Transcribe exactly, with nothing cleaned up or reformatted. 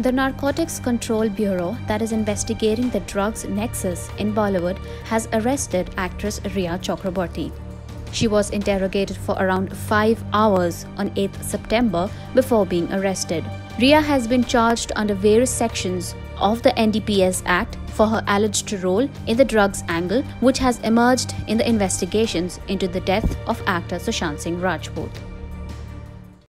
The Narcotics Control Bureau, that is investigating the drugs nexus in Bollywood, has arrested actress Rhea Chakraborty. She was interrogated for around five hours on eighth September before being arrested. Rhea has been charged under various sections of the N D P S Act for her alleged role in the drugs angle, which has emerged in the investigations into the death of actor Sushant Singh Rajput.